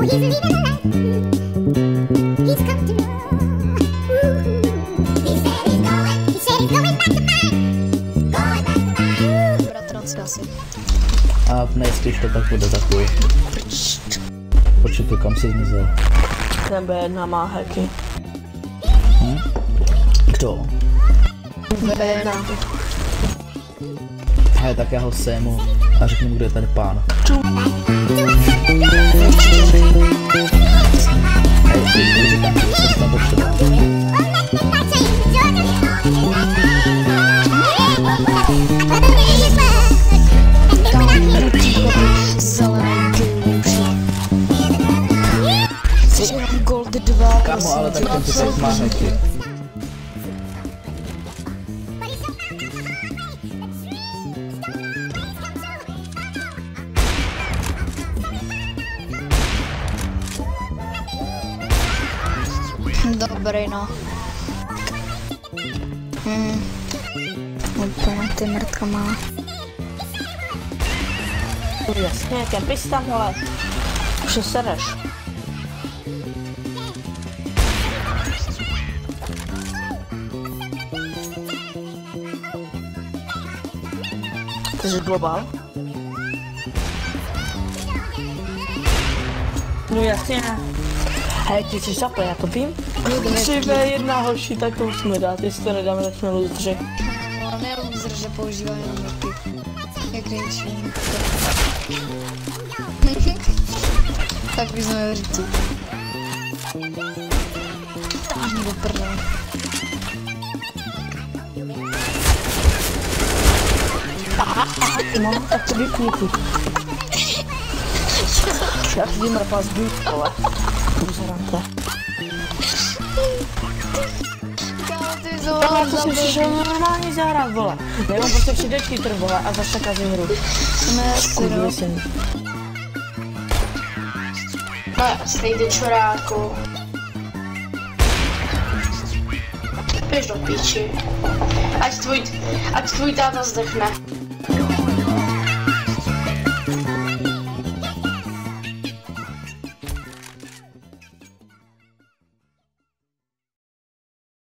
So he's living a life. He's come to know. He said he's going. He said he's going back to mine. Going back to mine. Bratranci asi. A nejistý to tak bude takový. Počkej, kam se zmizel? Nebejedna má hacky. Kdo? Nebejedna. Hej, tak já ho sejmu a řeknu, kdo je ten pán. Kámo, ale tak ten pět má hacky. Dobrý, no. Úplně ty mrtka má. Jasně, kempiš tam, hele. Už se sereš. Jsi global? No jasně. Hej, ty jsi zapl, já to vím. 3v1 hoši, tak to musíme dát, jestli to nedáme, tak jsme lůzři. Ale ne lůzře, používáme jenom mrky. Jak nejčím. Tak bychom je říci. Tam do prdele. No, tak to vypni tu. Já vím, rapaz, byl, ale... Uzerám to. Tohle jsem si šel normálně zahrát, vole. Nemám prostě přidečky trv, vole, a zase kazím hru. Skudil jsem. Ne, stejde čuráku. Pěš do píči. Ať tvůj táta zdechne.